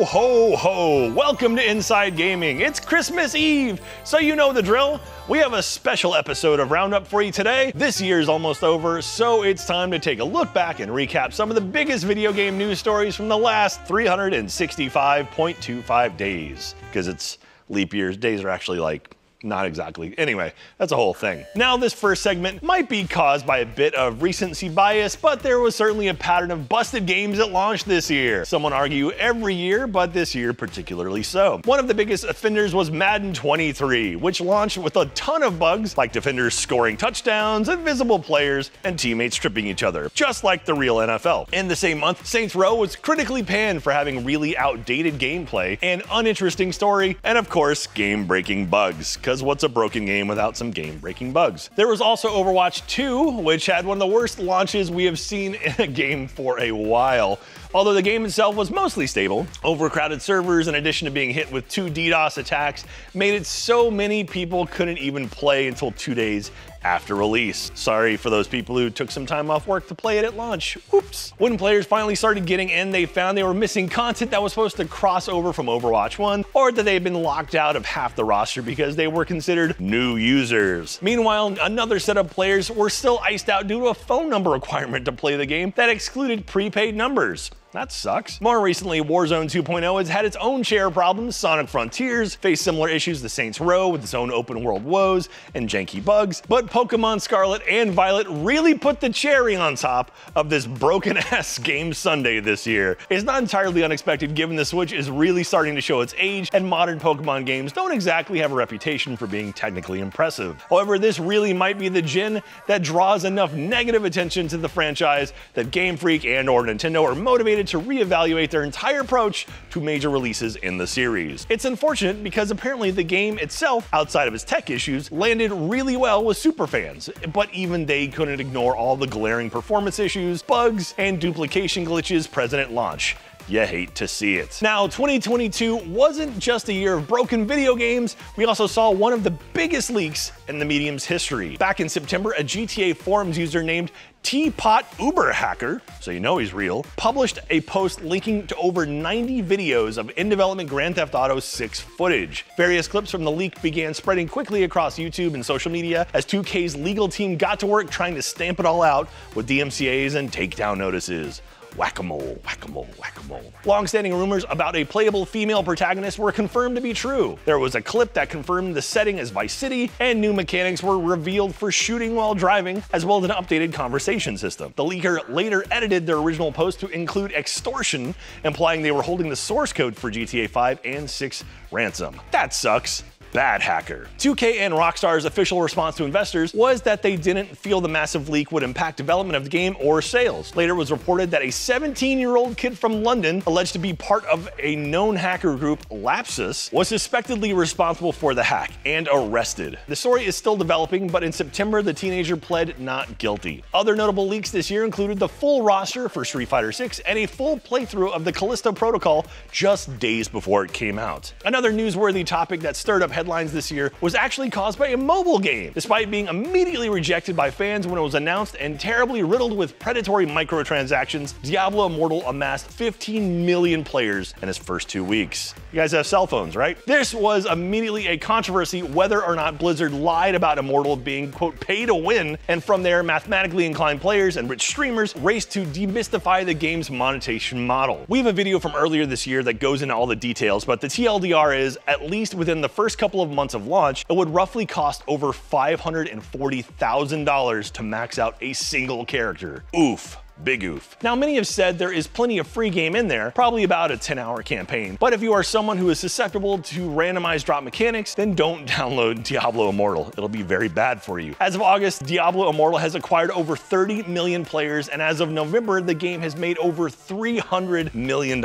Ho, ho, ho! Welcome to Inside Gaming. It's Christmas Eve, so you know the drill. We have a special episode of Roundup for you today. This year's almost over, so it's time to take a look back and recap some of the biggest video game news stories from the last 365.25 days. Because it's leap years, days are actually like not exactly. Anyway, that's a whole thing. Now, this first segment might be caused by a bit of recency bias, but there was certainly a pattern of busted games at launch this year. Some would argue every year, but this year particularly so. One of the biggest offenders was Madden 23, which launched with a ton of bugs, like defenders scoring touchdowns, invisible players, and teammates tripping each other, just like the real NFL. In the same month, Saints Row was critically panned for having really outdated gameplay, an uninteresting story, and of course, game-breaking bugs. Because what's a broken game without some game-breaking bugs? There was also Overwatch 2, which had one of the worst launches we have seen in a game for a while. Although the game itself was mostly stable, overcrowded servers, in addition to being hit with two DDoS attacks, made it so many people couldn't even play until 2 days after release. Sorry for those people who took some time off work to play it at launch. Oops. When players finally started getting in, they found they were missing content that was supposed to cross over from Overwatch 1, or that they had been locked out of half the roster because they were considered new users. Meanwhile, another set of players were still iced out due to a phone number requirement to play the game that excluded prepaid numbers. That sucks. More recently, Warzone 2.0 has had its own share of problems. Sonic Frontiers faced similar issues to Saints Row with its own open world woes and janky bugs, but Pokemon Scarlet and Violet really put the cherry on top of this broken-ass game Sunday this year. It's not entirely unexpected given the Switch is really starting to show its age, and modern Pokemon games don't exactly have a reputation for being technically impressive. However, this really might be the gin that draws enough negative attention to the franchise that Game Freak and/or Nintendo are motivated to reevaluate their entire approach to major releases in the series. It's unfortunate because apparently the game itself, outside of its tech issues, landed really well with superfans, but even they couldn't ignore all the glaring performance issues, bugs, and duplication glitches present at launch. You hate to see it. Now, 2022 wasn't just a year of broken video games. We also saw one of the biggest leaks in the medium's history. Back in September, a GTA Forums user named TeapotUberHacker, so you know he's real, published a post linking to over 90 videos of in-development Grand Theft Auto 6 footage. Various clips from the leak began spreading quickly across YouTube and social media as 2K's legal team got to work trying to stamp it all out with DMCAs and takedown notices. Whack-a-mole, whack-a-mole, whack-a-mole. Long-standing rumors about a playable female protagonist were confirmed to be true. There was a clip that confirmed the setting as Vice City, and new mechanics were revealed for shooting while driving, as well as an updated conversation system. The leaker later edited their original post to include extortion, implying they were holding the source code for GTA 5 and 6 ransom. That sucks. Bad hacker. 2K and Rockstar's official response to investors was that they didn't feel the massive leak would impact development of the game or sales. Later it was reported that a 17-year-old kid from London, alleged to be part of a known hacker group, Lapsus, was suspectedly responsible for the hack and arrested. The story is still developing, but in September, the teenager pled not guilty. Other notable leaks this year included the full roster for Street Fighter 6 and a full playthrough of the Callisto Protocol just days before it came out. Another newsworthy topic that stirred up headlines this year was actually caused by a mobile game, despite being immediately rejected by fans when it was announced and terribly riddled with predatory microtransactions. Diablo Immortal amassed 15 million players in its first 2 weeks. You guys have cell phones, right? This was immediately a controversy whether or not Blizzard lied about Immortal being, quote, pay to win, and from there, mathematically inclined players and rich streamers raced to demystify the game's monetization model. We have a video from earlier this year that goes into all the details, but the TLDR is, at least within the first couple of months of launch, it would roughly cost over $540,000 to max out a single character. Oof. Big oof. Now, many have said there is plenty of free game in there, probably about a 10-hour campaign, but if you are someone who is susceptible to randomized drop mechanics, then don't download Diablo Immortal. It'll be very bad for you. As of August, Diablo Immortal has acquired over 30 million players, and as of November, the game has made over $300 million.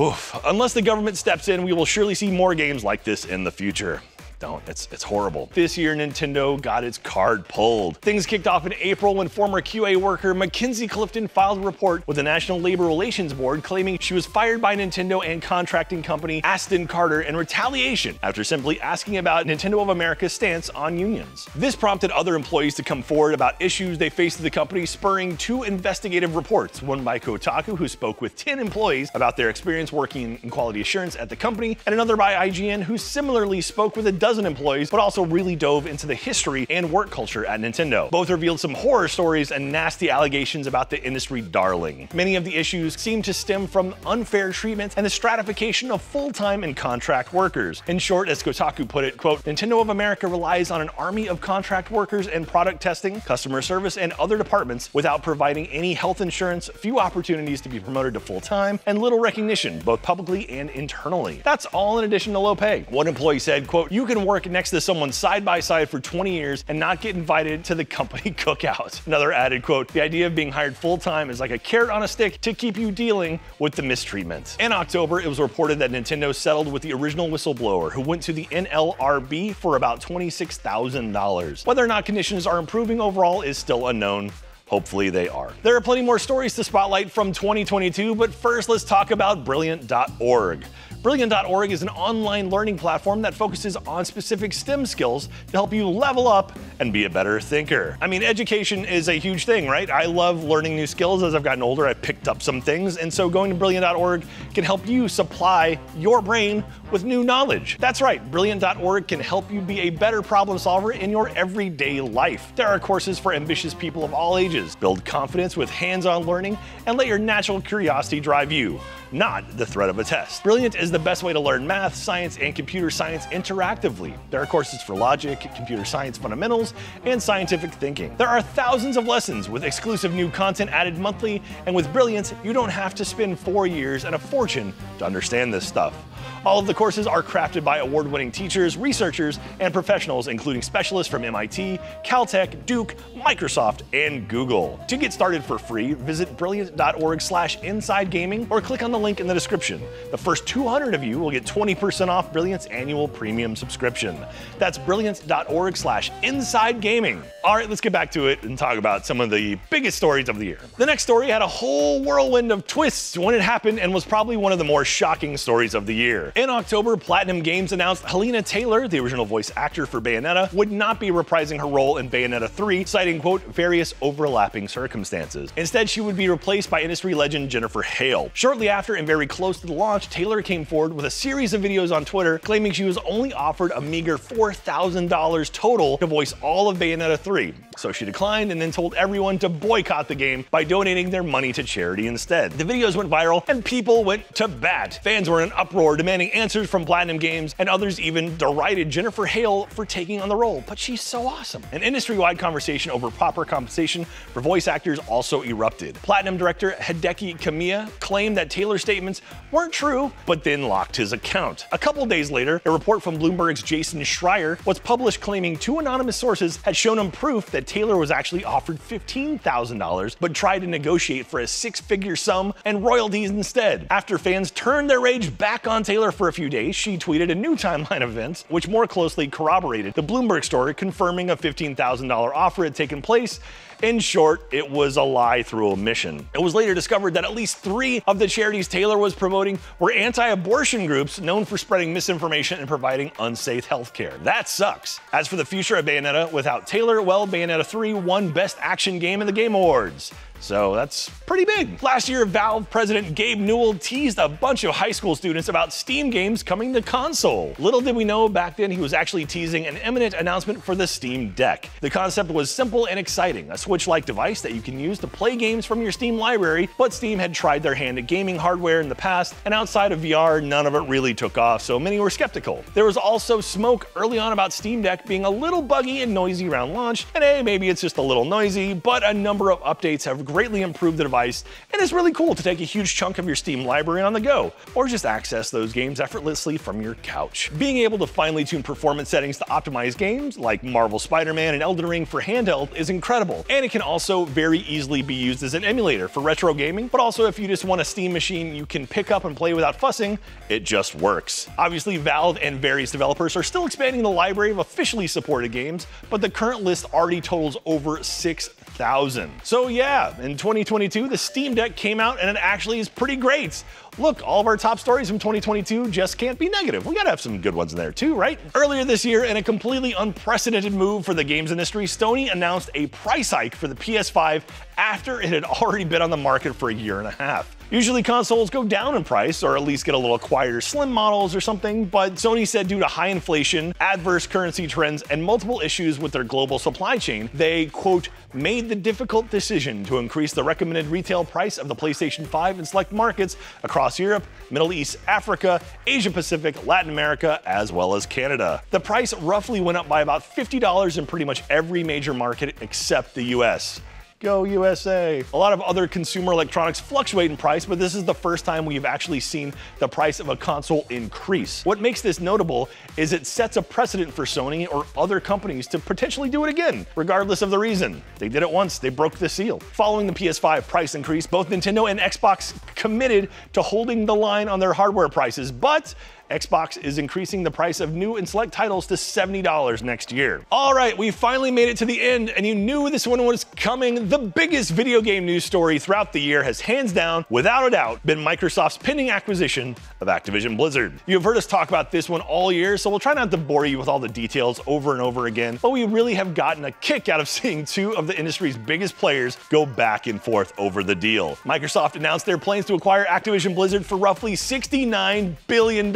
Oof. Unless the government steps in, we will surely see more games like this in the future. don't. It's horrible. This year, Nintendo got its card pulled. Things kicked off in April when former QA worker Mackenzie Clifton filed a report with the National Labor Relations Board claiming she was fired by Nintendo and contracting company Aston Carter in retaliation after simply asking about Nintendo of America's stance on unions. This prompted other employees to come forward about issues they faced at the company, spurring two investigative reports, one by Kotaku, who spoke with 10 employees about their experience working in quality assurance at the company, and another by IGN, who similarly spoke with a dozen employees, but also really dove into the history and work culture at Nintendo. Both revealed some horror stories and nasty allegations about the industry darling. Many of the issues seem to stem from unfair treatment and the stratification of full-time and contract workers. In short, as Kotaku put it, quote, Nintendo of America relies on an army of contract workers and product testing, customer service, and other departments without providing any health insurance, few opportunities to be promoted to full-time, and little recognition, both publicly and internally. That's all in addition to low pay. One employee said, quote, you can work next to someone side by side for 20 years and not get invited to the company cookout. Another added, quote, the idea of being hired full-time is like a carrot on a stick to keep you dealing with the mistreatment. In October, it was reported that Nintendo settled with the original whistleblower, who went to the NLRB for about $26,000. Whether or not conditions are improving overall is still unknown. Hopefully they are. There are plenty more stories to spotlight from 2022, but first let's talk about Brilliant.org. Brilliant.org is an online learning platform that focuses on specific STEM skills to help you level up and be a better thinker. I mean, education is a huge thing, right? I love learning new skills. As I've gotten older, I picked up some things, and so going to Brilliant.org can help you supply your brain with new knowledge. That's right, Brilliant.org can help you be a better problem solver in your everyday life. There are courses for ambitious people of all ages. Build confidence with hands-on learning and let your natural curiosity drive you, not the threat of a test. Brilliant is the best way to learn math, science, and computer science interactively. There are courses for logic, computer science fundamentals, and scientific thinking. There are thousands of lessons with exclusive new content added monthly, and with Brilliant, you don't have to spend 4 years and a fortune to understand this stuff. All of the courses are crafted by award-winning teachers, researchers, and professionals, including specialists from MIT, Caltech, Duke, Microsoft, and Google. To get started for free, visit brilliant.org/insidegaming or click on the link in the description. The first 200 of you will get 20% off Brilliant's annual premium subscription. That's brilliant.org/insidegaming. All right, let's get back to it and talk about some of the biggest stories of the year. The next story had a whole whirlwind of twists when it happened and was probably one of the more shocking stories of the year. In October, Platinum Games announced Helena Taylor, the original voice actor for Bayonetta, would not be reprising her role in Bayonetta 3, citing, quote, various overlapping circumstances. Instead, she would be replaced by industry legend Jennifer Hale. Shortly after and very close to the launch, Taylor came forward with a series of videos on Twitter claiming she was only offered a meager $4,000 total to voice all of Bayonetta 3. So she declined and then told everyone to boycott the game by donating their money to charity instead. The videos went viral and people went to bat. Fans were in an uproar demanding answers from Platinum Games, and others even derided Jennifer Hale for taking on the role, but she's so awesome. An industry-wide conversation over proper compensation for voice actors also erupted. Platinum director Hideki Kamiya claimed that Taylor's statements weren't true, but then locked his account. A couple days later, a report from Bloomberg's Jason Schreier was published claiming two anonymous sources had shown him proof that Taylor was actually offered $15,000, but tried to negotiate for a six-figure sum and royalties instead. After fans turned their rage back on Taylor for a few days, she tweeted a new timeline of events, which more closely corroborated the Bloomberg story, confirming a $15,000 offer had taken place. In short, it was a lie through omission. It was later discovered that at least three of the charities Taylor was promoting were anti-abortion groups known for spreading misinformation and providing unsafe healthcare. That sucks. As for the future of Bayonetta without Taylor, well, Bayonetta 3 won Best Action Game in the Game Awards. So that's pretty big. Last year, Valve president Gabe Newell teased a bunch of high school students about Steam games coming to console. Little did we know back then he was actually teasing an imminent announcement for the Steam Deck. The concept was simple and exciting, a Switch-like device that you can use to play games from your Steam library, but Steam had tried their hand at gaming hardware in the past, and outside of VR, none of it really took off, so many were skeptical. There was also smoke early on about Steam Deck being a little buggy and noisy around launch, and hey, maybe it's just a little noisy, but a number of updates have have greatly improved the device, and it's really cool to take a huge chunk of your Steam library on the go, or just access those games effortlessly from your couch. Being able to finely tune performance settings to optimize games like Marvel Spider-Man and Elden Ring for handheld is incredible, and it can also very easily be used as an emulator for retro gaming, but also if you just want a Steam machine you can pick up and play without fussing, it just works. Obviously, Valve and various developers are still expanding the library of officially supported games, but the current list already totals over 6,000. So yeah, in 2022, the Steam Deck came out and it actually is pretty great. Look, all of our top stories from 2022 just can't be negative. We gotta have some good ones in there too, right? Earlier this year, in a completely unprecedented move for the games industry, Sony announced a price hike for the PS5 after it had already been on the market for a year and a half. Usually consoles go down in price, or at least get a little quieter slim models or something, but Sony said due to high inflation, adverse currency trends, and multiple issues with their global supply chain, they, quote, made the difficult decision to increase the recommended retail price of the PlayStation 5 in select markets across Europe, Middle East, Africa, Asia Pacific, Latin America, as well as Canada. The price roughly went up by about $50 in pretty much every major market except the US. Go USA. A lot of other consumer electronics fluctuate in price, but this is the first time we've actually seen the price of a console increase. What makes this notable is it sets a precedent for Sony or other companies to potentially do it again, regardless of the reason. They did it once, they broke the seal. Following the PS5 price increase, both Nintendo and Xbox committed to holding the line on their hardware prices, but Xbox is increasing the price of new and select titles to $70 next year. All right, we finally made it to the end, and you knew this one was coming. The biggest video game news story throughout the year has hands down, without a doubt, been Microsoft's pending acquisition of Activision Blizzard. You've heard us talk about this one all year, so we'll try not to bore you with all the details over and over again, but we really have gotten a kick out of seeing two of the industry's biggest players go back and forth over the deal. Microsoft announced their plans to acquire Activision Blizzard for roughly $69 billion.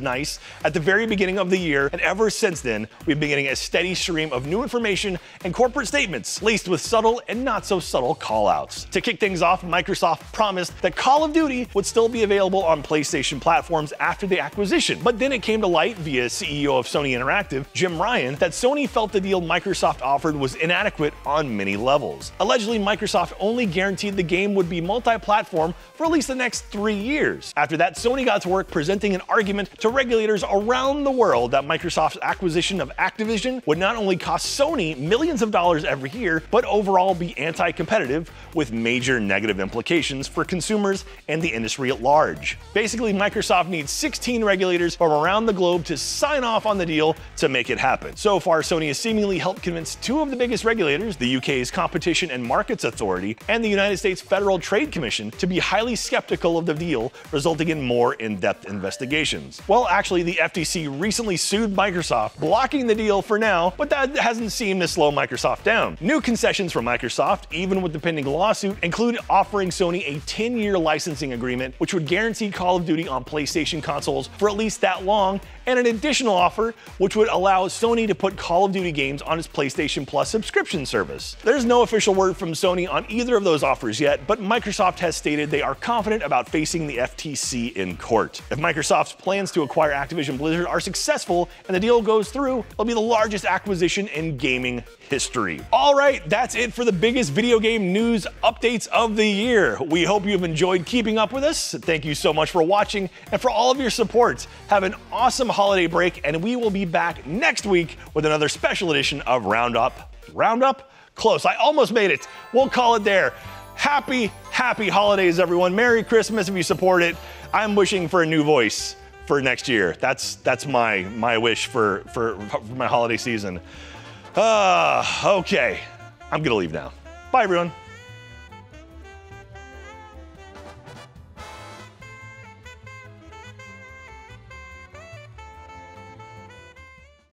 Nice. At the very beginning of the year, and ever since then, we've been getting a steady stream of new information and corporate statements, laced with subtle and not so subtle call-outs. To kick things off, Microsoft promised that Call of Duty would still be available on PlayStation platforms after the acquisition, but then it came to light via CEO of Sony Interactive, Jim Ryan, that Sony felt the deal Microsoft offered was inadequate on many levels. Allegedly, Microsoft only guaranteed the game would be multi-platform for at least the next 3 years. After that, Sony got to work presenting an argument to regulators around the world that Microsoft's acquisition of Activision would not only cost Sony millions of dollars every year, but overall be anti-competitive with major negative implications for consumers and the industry at large. Basically, Microsoft needs 16 regulators from around the globe to sign off on the deal to make it happen. So far, Sony has seemingly helped convince two of the biggest regulators, the UK's Competition and Markets Authority and the United States Federal Trade Commission, to be highly skeptical of the deal, resulting in more in-depth investigations. Well, actually, the FTC recently sued Microsoft, blocking the deal for now, but that hasn't seemed to slow Microsoft down. New concessions from Microsoft, even with the pending lawsuit, include offering Sony a 10-year licensing agreement, which would guarantee Call of Duty on PlayStation consoles for at least that long, and an additional offer, which would allow Sony to put Call of Duty games on its PlayStation Plus subscription service. There's no official word from Sony on either of those offers yet, but Microsoft has stated they are confident about facing the FTC in court. If Microsoft's plans to acquire Activision Blizzard are successful and the deal goes through, it'll be the largest acquisition in gaming history. All right, that's it for the biggest video game news updates of the year. We hope you've enjoyed keeping up with us. Thank you so much for watching and for all of your support. Have an awesome holiday break, and we will be back next week with another special edition of Roundup. Roundup? Close. I almost made it. We'll call it there. Happy holidays, everyone. Merry Christmas if you support it. I'm wishing for a new voice for next year. That's my wish for my holiday season. Okay, I'm gonna leave now. Bye, everyone.